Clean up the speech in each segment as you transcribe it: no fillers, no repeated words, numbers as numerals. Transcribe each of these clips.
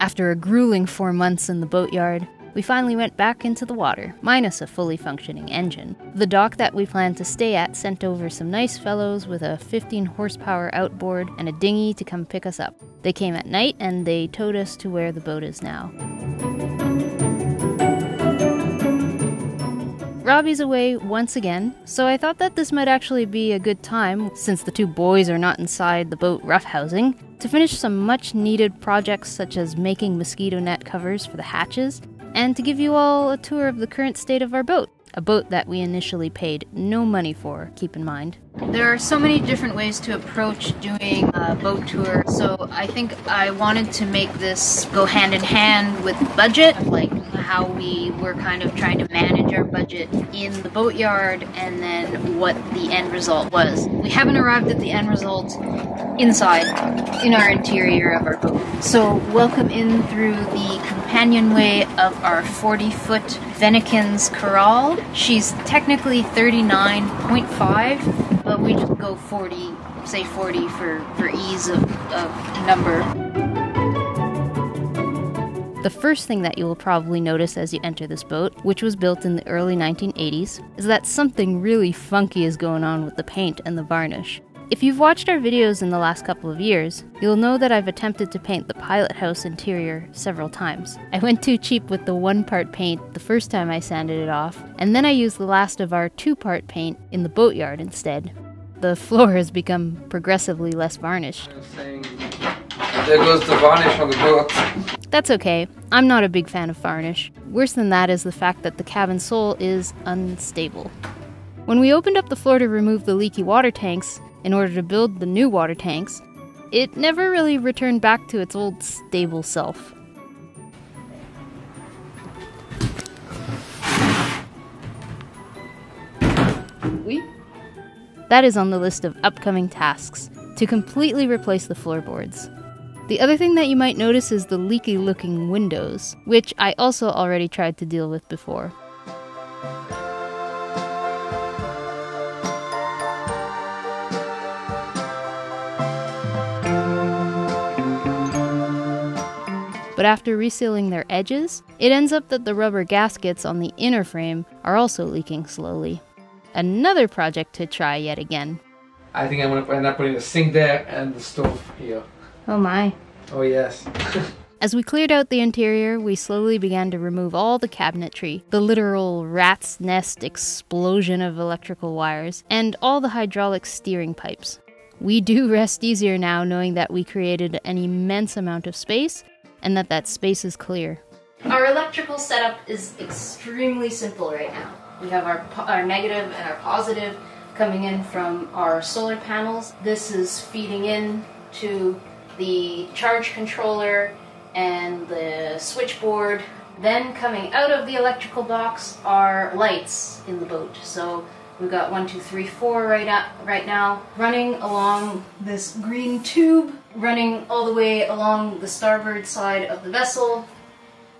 After a grueling 4 months in the boatyard, we finally went back into the water, minus a fully functioning engine. The dock that we planned to stay at sent over some nice fellows with a 15-horsepower outboard and a dinghy to come pick us up. They came at night and they towed us to where the boat is now. Robbie's away once again, so I thought that this might actually be a good time, since the two boys are not inside the boat roughhousing, to finish some much-needed projects such as making mosquito net covers for the hatches, and to give you all a tour of the current state of our boat, a boat that we initially paid no money for, keep in mind. There are so many different ways to approach doing a boat tour, so I think I wanted to make this go hand in hand with the budget, like how we were kind of trying to manage our budget in the boatyard and then what the end result was. We haven't arrived at the end result inside, in our interior of our boat. So welcome in through the companionway of our 40-foot Venikins Corral. She's technically 39.5, but we just go 40, say 40 for ease of number. The first thing that you will probably notice as you enter this boat, which was built in the early 1980s, is that something really funky is going on with the paint and the varnish. If you've watched our videos in the last couple of years, you'll know that I've attempted to paint the pilot house interior several times. I went too cheap with the one-part paint the first time I sanded it off, and then I used the last of our two-part paint in the boatyard instead. The floor has become progressively less varnished. There goes the varnish on the boat. That's okay. I'm not a big fan of varnish. Worse than that is the fact that the cabin sole is unstable. When we opened up the floor to remove the leaky water tanks in order to build the new water tanks, it never really returned back to its old stable self. Oui? That is on the list of upcoming tasks, to completely replace the floorboards. The other thing that you might notice is the leaky-looking windows, which I also already tried to deal with before. But after resealing their edges, it ends up that the rubber gaskets on the inner frame are also leaking slowly. Another project to try yet again. I think I'm going to end up putting the sink there and the stove here. Oh my. Oh yes. As we cleared out the interior, we slowly began to remove all the cabinetry, the literal rat's nest explosion of electrical wires, and all the hydraulic steering pipes. We do rest easier now knowing that we created an immense amount of space, and that space is clear. Our electrical setup is extremely simple right now. We have our negative and our positive coming in from our solar panels. This is feeding in to the charge controller and the switchboard. Then coming out of the electrical box are lights in the boat. So we've got 1, 2, 3, 4 right now, running along this green tube, running all the way along the starboard side of the vessel.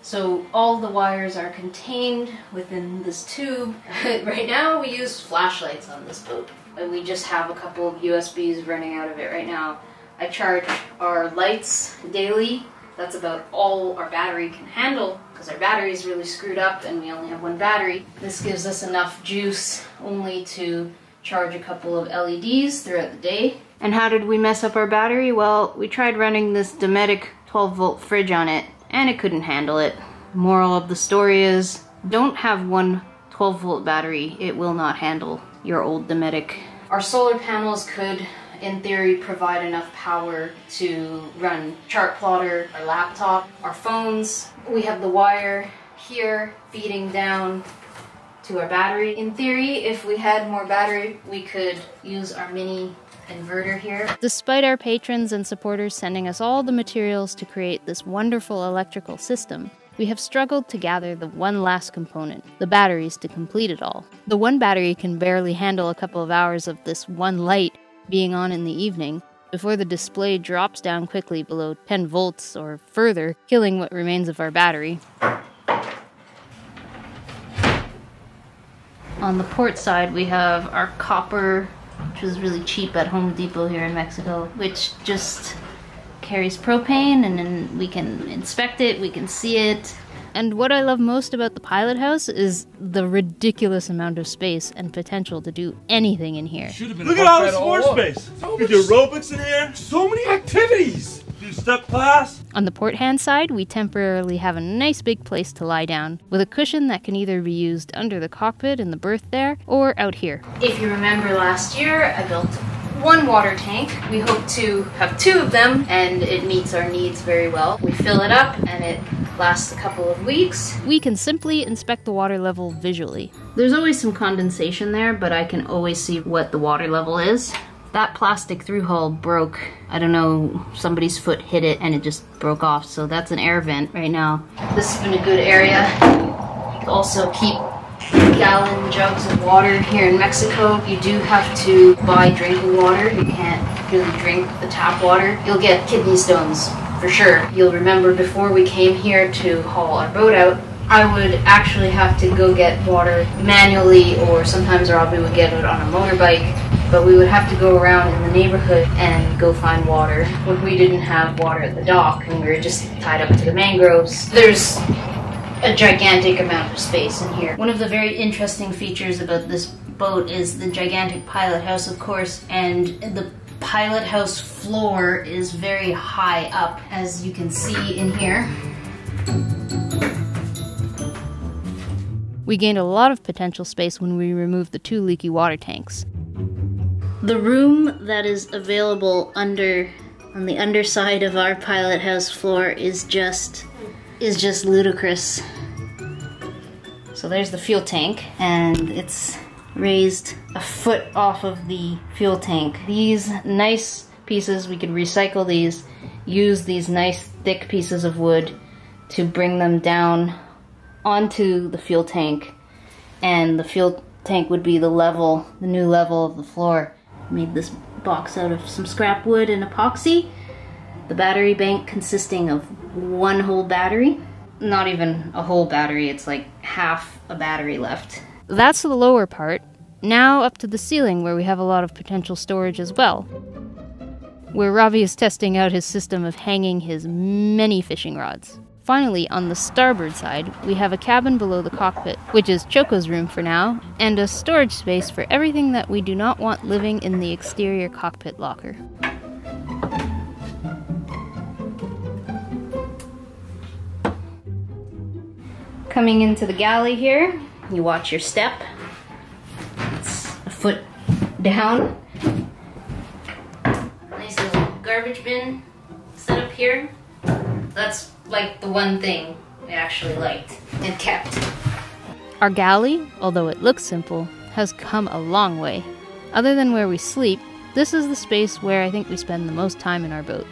So all the wires are contained within this tube. Right now we use flashlights on this boat, and we just have a couple of USBs running out of it right now. I charge our lights daily. That's about all our battery can handle, because our battery is really screwed up and we only have one battery. This gives us enough juice only to charge a couple of LEDs throughout the day. And how did we mess up our battery? Well, we tried running this Dometic 12-volt fridge on it, and it couldn't handle it. Moral of the story is, don't have one 12-volt battery. It will not handle your old Dometic. Our solar panels could, in theory, provide enough power to run chart plotter, our laptop, our phones. We have the wire here feeding down to our battery. In theory, if we had more battery, we could use our mini inverter here. Despite our patrons and supporters sending us all the materials to create this wonderful electrical system, we have struggled to gather the one last component, the batteries, to complete it all. The one battery can barely handle a couple of hours of this one light being on in the evening, before the display drops down quickly below 10 volts or further, killing what remains of our battery. On the port side, we have our copper which was really cheap at Home Depot here in Mexico, which just carries propane, and then we can inspect it, we can see it. And what I love most about the pilot house is the ridiculous amount of space and potential to do anything in here. Look at all this floor space! We do aerobics in here! So many activities! Do step class! On the port hand side, we temporarily have a nice big place to lie down, with a cushion that can either be used under the cockpit in the berth there, or out here. If you remember last year, I built one water tank. We hope to have two of them, and it meets our needs very well. We fill it up and it lasts a couple of weeks. We can simply inspect the water level visually. There's always some condensation there, but I can always see what the water level is. That plastic through hull broke. I don't know, somebody's foot hit it and it just broke off, so that's an air vent right now. This has been a good area. You also keep gallon jugs of water here in Mexico. You do have to buy drinking water. You can't really drink the tap water. You'll get kidney stones, for sure. You'll remember before we came here to haul our boat out, I would actually have to go get water manually, or sometimes Robbie would get it on a motorbike, but we would have to go around in the neighborhood and go find water when we didn't have water at the dock and we were just tied up to the mangroves. There's a gigantic amount of space in here. One of the very interesting features about this boat is the gigantic pilot house, of course, and the pilot house floor is very high up, as you can see in here. We gained a lot of potential space when we removed the two leaky water tanks. The room that is available on the underside of our pilot house floor is just ludicrous. So there's the fuel tank, and it's raised a foot off of the fuel tank. These nice pieces, we could recycle these, use these nice thick pieces of wood to bring them down onto the fuel tank, and the fuel tank would be the level, the new level of the floor. Made this box out of some scrap wood and epoxy. The battery bank consisting of one whole battery. Not even a whole battery, it's like half a battery left. That's the lower part. Now up to the ceiling, where we have a lot of potential storage as well, where Ravi is testing out his system of hanging his many fishing rods. Finally, on the starboard side, we have a cabin below the cockpit, which is Choco's room for now, and a storage space for everything that we do not want living in the exterior cockpit locker. Coming into the galley here, you watch your step. It's a foot down. Nice little garbage bin set up here. That's like the one thing I actually liked and kept. Our galley, although it looks simple, has come a long way. Other than where we sleep, this is the space where I think we spend the most time in our boat.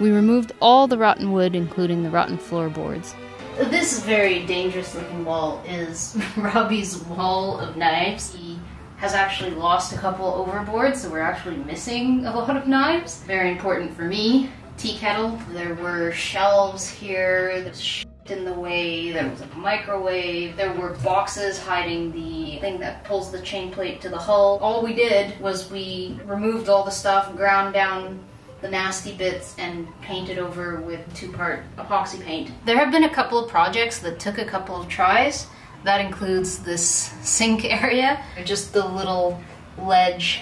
We removed all the rotten wood, including the rotten floorboards. This very dangerous looking wall is Robbie's wall of knives. He has actually lost a couple overboard, so we're actually missing a lot of knives. Very important for me. Tea kettle. There were shelves here. There was shit in the way. There was a microwave. There were boxes hiding the thing that pulls the chain plate to the hull. All we did was we removed all the stuff, ground down the nasty bits, and painted over with two-part epoxy paint. There have been a couple of projects that took a couple of tries. That includes this sink area. Just the little ledge,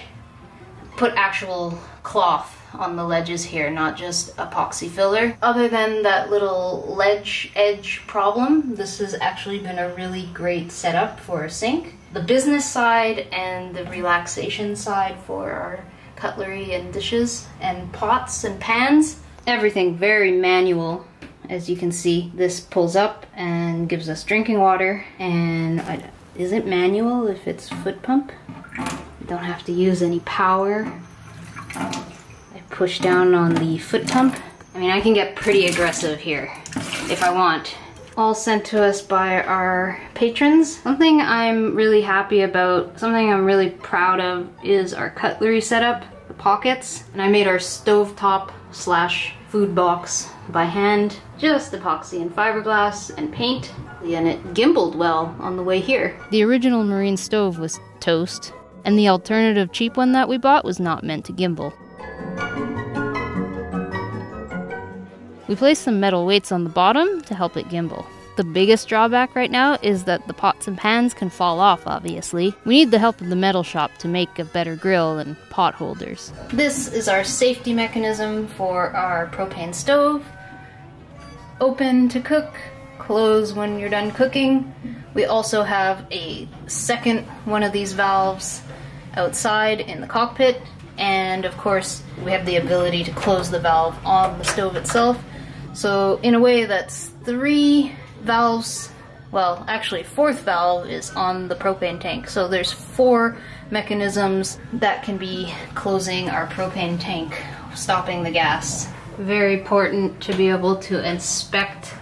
put actual cloth on the ledges here, not just epoxy filler. Other than that little ledge edge problem, this has actually been a really great setup for a sink. The business side and the relaxation side for our cutlery and dishes and pots and pans. Everything very manual, as you can see. This pulls up and gives us drinking water, and is it manual if it's foot pump? You don't have to use any power. I push down on the foot pump. I mean, I can get pretty aggressive here if I want. All sent to us by our patrons. Something I'm really happy about, something I'm really proud of, is our cutlery setup, the pockets. And I made our stovetop slash food box by hand. Just epoxy and fiberglass and paint. And it gimbaled well on the way here. The original marine stove was toast, and the alternative cheap one that we bought was not meant to gimbal. We placed some metal weights on the bottom to help it gimbal. The biggest drawback right now is that the pots and pans can fall off, obviously. We need the help of the metal shop to make a better grill and pot holders. This is our safety mechanism for our propane stove. Open to cook, close when you're done cooking. We also have a second one of these valves outside in the cockpit. And of course, we have the ability to close the valve on the stove itself. So in a way, that's three valves. Well, actually, fourth valve is on the propane tank. So there's four mechanisms that can be closing our propane tank, stopping the gas. Very important to be able to inspect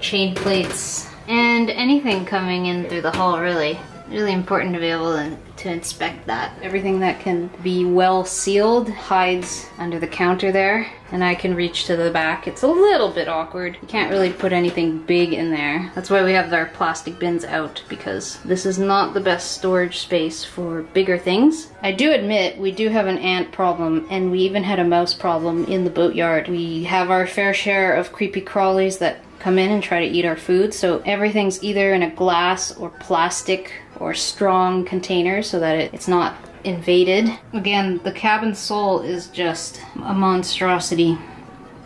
chain plates and anything coming in through the hull, really. Really important to be able to inspect that. Everything that can be well sealed hides under the counter there, and I can reach to the back. It's a little bit awkward. You can't really put anything big in there. That's why we have our plastic bins out, because this is not the best storage space for bigger things. I do admit we do have an ant problem, and we even had a mouse problem in the boatyard. We have our fair share of creepy crawlies that come in and try to eat our food, so everything's either in a glass or plastic or strong container so that it's not invaded. Again, the cabin sole is just a monstrosity,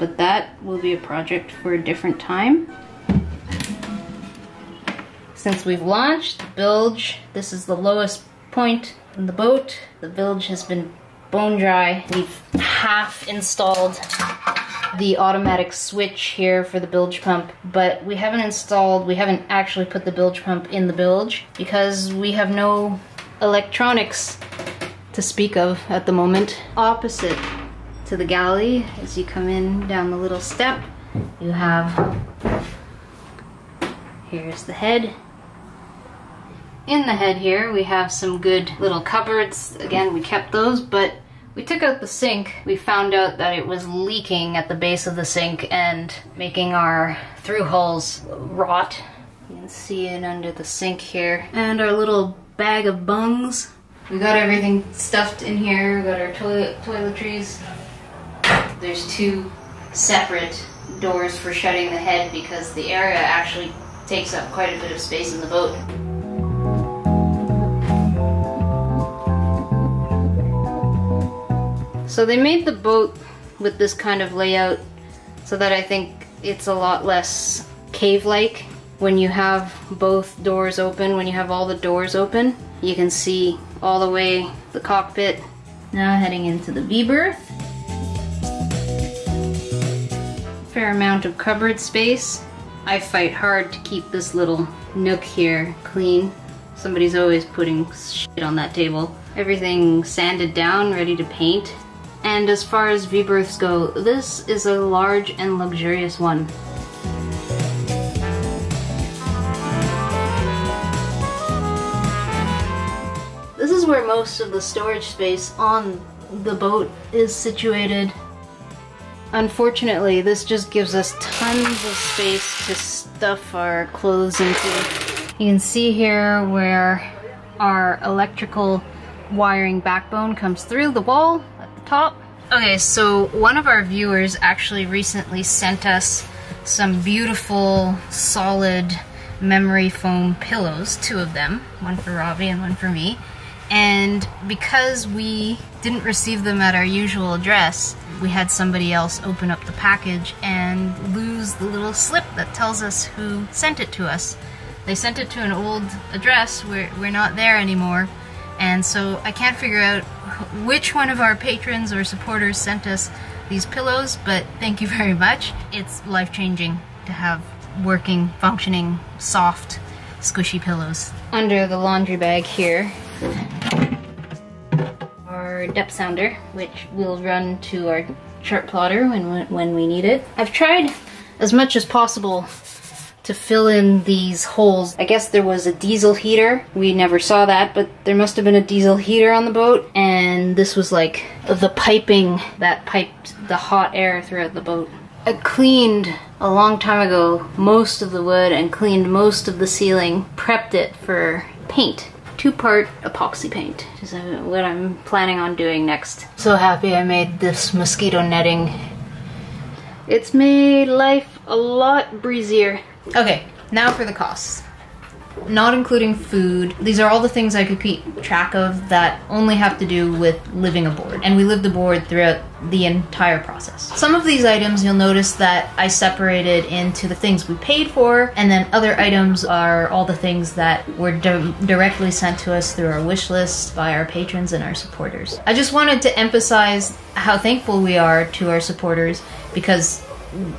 but that will be a project for a different time. Since we've launched the bilge, this is the lowest point in the boat. The bilge has been bone dry. We've half installed the automatic switch here for the bilge pump, but we haven't actually put the bilge pump in the bilge because we have no electronics to speak of at the moment. Opposite to the galley, as you come in down the little step, you have, here's the head. In the head here, we have some good little cupboards. Again, we kept those, but we took out the sink. We found out that it was leaking at the base of the sink and making our through holes rot. You can see it under the sink here. And our little bag of bungs. We got everything stuffed in here. We got our toiletries. There's two separate doors for shutting the head because the area actually takes up quite a bit of space in the boat. So they made the boat with this kind of layout so that I think it's a lot less cave-like. When you have both doors open, when you have all the doors open, you can see all the way the cockpit. Now heading into the V-berth. Fair amount of cupboard space. I fight hard to keep this little nook here clean. Somebody's always putting shit on that table. Everything sanded down, ready to paint. And as far as V-berths go, this is a large and luxurious one. This is where most of the storage space on the boat is situated. Unfortunately, this just gives us tons of space to stuff our clothes into. You can see here where our electrical wiring backbone comes through the wall at the top. Okay, so one of our viewers actually recently sent us some beautiful solid memory foam pillows, two of them, one for Robbie and one for me. And because we didn't receive them at our usual address, we had somebody else open up the package and lose the little slip that tells us who sent it to us. They sent it to an old address where we're not there anymore. And so I can't figure out which one of our patrons or supporters sent us these pillows, but thank you very much. It's life-changing to have working, functioning, soft, squishy pillows. Under the laundry bag here, our depth sounder, which will run to our chart plotter when we need it. I've tried as much as possible to fill in these holes. I guess there was a diesel heater. We never saw that, but there must have been a diesel heater on the boat, and this was like the piping that piped the hot air throughout the boat. I cleaned a long time ago most of the wood and cleaned most of the ceiling, prepped it for paint. two-part epoxy paint is what I'm planning on doing next. So happy I made this mosquito netting. It's made life a lot breezier. Okay, now for the costs. Not including food. These are all the things I could keep track of that only have to do with living aboard. And we lived aboard throughout the entire process. Some of these items you'll notice that I separated into the things we paid for, and then other items are all the things that were directly sent to us through our wish list by our patrons and our supporters. I just wanted to emphasize how thankful we are to our supporters, because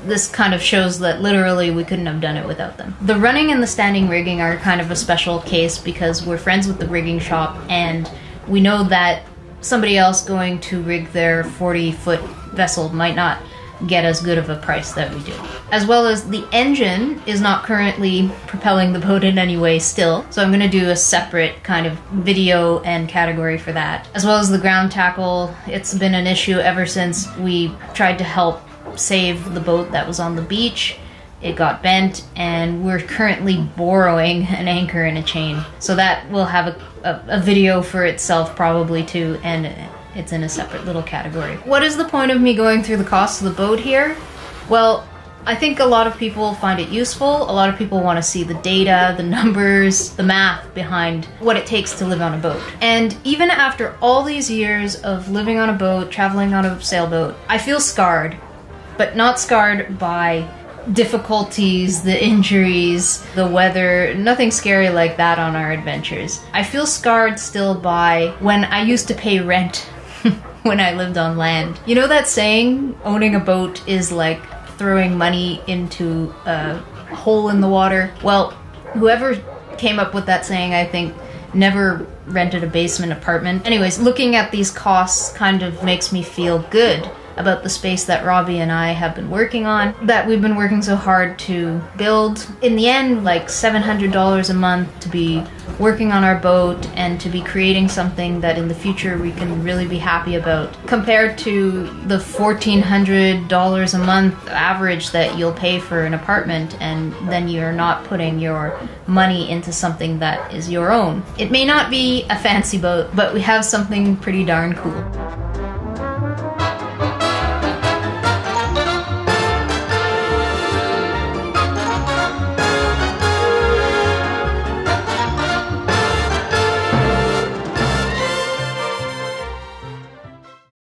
this kind of shows that literally we couldn't have done it without them. The running and the standing rigging are kind of a special case because we're friends with the rigging shop, and we know that somebody else going to rig their 40-foot vessel might not get as good of a price that we do. As well as the engine is not currently propelling the boat in any way still, so I'm going to do a separate kind of video and category for that. As well as the ground tackle, it's been an issue ever since we tried to help save the boat that was on the beach. It got bent, and we're currently borrowing an anchor and a chain. So that will have a video for itself probably too, and it's in a separate little category. What is the point of me going through the cost of the boat here? Well, I think a lot of people find it useful. A lot of people want to see the data, the numbers, the math behind what it takes to live on a boat. And even after all these years of living on a boat, traveling on a sailboat, I feel scarred. But not scarred by difficulties, the injuries, the weather, nothing scary like that on our adventures. I feel scarred still by when I used to pay rent when I lived on land. You know that saying, owning a boat is like throwing money into a hole in the water? Well, whoever came up with that saying, I think, never rented a basement apartment. Anyways, looking at these costs kind of makes me feel good about the space that Robbie and I have been working on, that we've been working so hard to build. In the end, like $700 a month to be working on our boat and to be creating something that in the future we can really be happy about, compared to the $1,400 a month average that you'll pay for an apartment, and then you're not putting your money into something that is your own. It may not be a fancy boat, but we have something pretty darn cool.